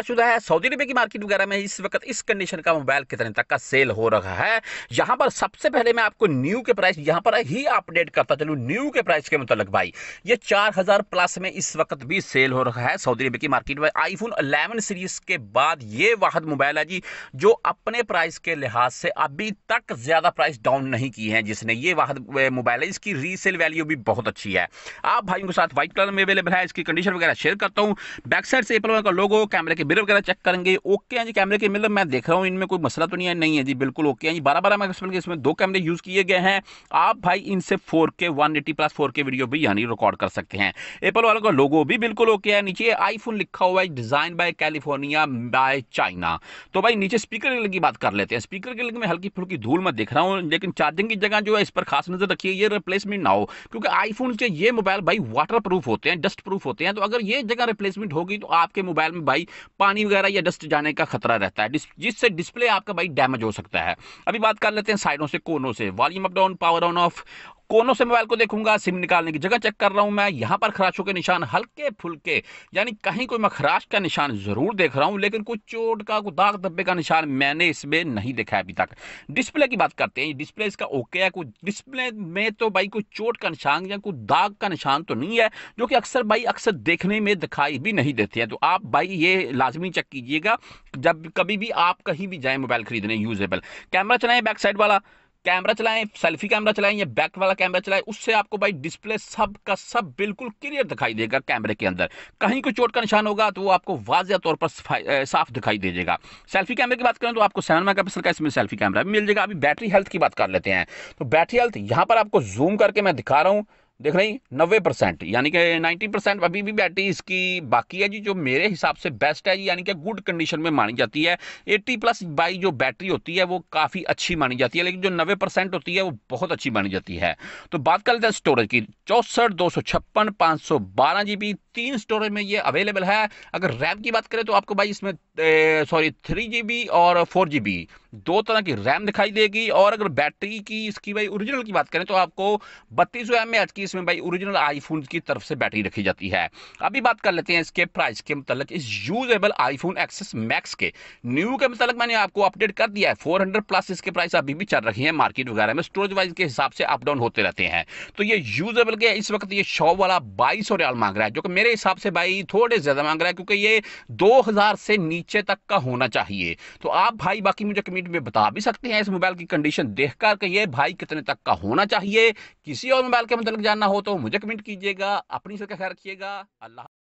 शुदा है। सऊदी अरब की मार्केट वगैरह में इस वक्त इस कंडीशन का मोबाइल कितने तक का सेल हो रहा है, यहां पर सबसे पहले मैं आपको न्यू के प्राइस यहां पर ही अपडेट करता चलूं। न्यू के प्राइस के मुताबिक भाई ये 4000 प्लस में इस वक्त भी सेल हो रहा है सऊदी अरब की मार्केट में। आईफोन 11 सीरीज के बाद ये वाहद मोबाइल है जी जो अपने प्राइस के लिहाज से अभी तक ज्यादा प्राइस डाउन नहीं की है, जिसने ये वाहद मोबाइल है। इसकी रीसेल वैल्यू भी बहुत अच्छी है। आप भाइयों के साथ व्हाइट कलर में अवेलेबल है। इसकी कंडीशन वगैरह शेयर करता हूँ। बैक साइड से एप्पल का लोगो, कैमरे मिरर वगैरह चेक करेंगे। ओके हैं जी कैमरे के मिरर मैं देख रहा हूं, इनमें कोई मसला तो नहीं है। नहीं है जी, बिल्कुल ओके हैं जी। 12-12 मेगापिक्सल के इसमें दो कैमरे यूज किए गए हैं। आप भाई इनसे 4K 180 प्लस 4K वीडियो भी यानी रिकॉर्ड कर सकते हैं। एप्पल वालों का लोगो भी बिल्कुल ओके है। नीचे आईफोन लिखा हुआ है, design by California by China. तो भाई नीचे स्पीकर के की बात कर लेते हैं। स्पीकर के लिए मैं हल्की फुल्की धूल मैं देख रहा हूँ, लेकिन चार्जिंग की जगह जो है इस पर खास नजर रखिए, ये रिप्लेसमेंट ना हो, क्योंकि आईफोन के ये मोबाइल भाई वाटर प्रूफ होते हैं, डस्ट प्रूफ होते हैं। तो अगर ये जगह रिप्लेसमेंट होगी तो आपके मोबाइल में भाई पानी वगैरह या डस्ट जाने का खतरा रहता है, जिससे डिस्प्ले आपका भाई डैमेज हो सकता है। अभी बात कर लेते हैं साइडों से, कोनों से। Volume up down, power on off, कोनों से मोबाइल को देखूंगा। सिम निकालने की जगह चेक कर रहा हूं मैं। यहां पर खराशों के निशान हल्के फुल्के, यानी कहीं कोई मैं खराश का निशान जरूर देख रहा हूं, लेकिन कोई चोट का, कोई दाग धब्बे का निशान मैंने इसमें नहीं देखा है अभी तक। डिस्प्ले की बात करते हैं। डिस्प्ले इसका ओके है। कोई डिस्प्ले में तो भाई कोई चोट का निशान या कोई दाग का निशान तो नहीं है, जो कि अक्सर देखने में दिखाई भी नहीं देते हैं। तो आप भाई ये लाजमी चेक कीजिएगा जब कभी भी आप कहीं भी जाए मोबाइल खरीदने। यूजेबल कैमरा चलाएं, बैक साइड वाला कैमरा चलाएं, सेल्फी कैमरा चलाएं या बैक वाला कैमरा चलाएं, उससे आपको भाई डिस्प्ले सब का सब बिल्कुल क्लियर दिखाई देगा। कैमरे के अंदर कहीं कोई चोट का निशान होगा तो वो आपको वाजिया तौर पर साफ दिखाई देगा। सेल्फी कैमरे की बात करें तो आपको 7 मेगापिक्सल का इसमें सेल्फी कैमरा भी मिल जाएगा। अभी बैटरी हेल्थ की बात कर लेते हैं। तो बैटरी हेल्थ यहाँ पर आपको जूम करके मैं दिखा रहा हूँ, देख रही 90% यानी कि 90% अभी भी बैटरी इसकी बाकी है जी, जो मेरे हिसाब से बेस्ट है जी, यानी कि गुड कंडीशन में मानी जाती है। 80 प्लस बाई जो बैटरी होती है वो काफ़ी अच्छी मानी जाती है, लेकिन जो 90% होती है वो बहुत अच्छी मानी जाती है। तो बात कर लेते हैं स्टोरेज की। 64, 256, 512 GB 3 स्टोरेज में ये अवेलेबल है। अगर रैम की बात करें तो आपको भाई इसमें 3GB और 4GB दो तरह की रैम दिखाई देगी। और अगर बैटरी की इसकी भाई ओरिजिनल की बात करें तो आपको 32 mAh की इसमें भाई ओरिजिनल आईफोन की तरफ से बैटरी रखी जाती है। अभी बात कर लेते हैं इसके प्राइस के मतलब इस यूजेबल आईफोन एक्सेस मैक्स के। न्यू के मतलब मैंने आपको अपडेट कर दिया है। 400 प्लस इसके प्राइस अभी भी चल रही है मार्केट वगैरह में। स्टोरेज वाइज के हिसाब से अपडाउन होते रहते हैं। तो ये यूजेबल के इस वक्त ये शॉप वाला 2200 रियाल मांग रहा है, जो कि मेरे हिसाब से भाई थोड़े ज्यादा मांग रहा है, क्योंकि ये 2000 से नीचे तक का होना चाहिए। तो आप भाई बाकी मुझे कमेंट में बता भी सकते हैं इस मोबाइल की कंडीशन देखकर कि ये भाई कितने तक का होना चाहिए। किसी और मोबाइल के मतलब जानना हो तो मुझे कमेंट कीजिएगा। अपनी सेहत का ख्याल रखिएगा। अल्लाह।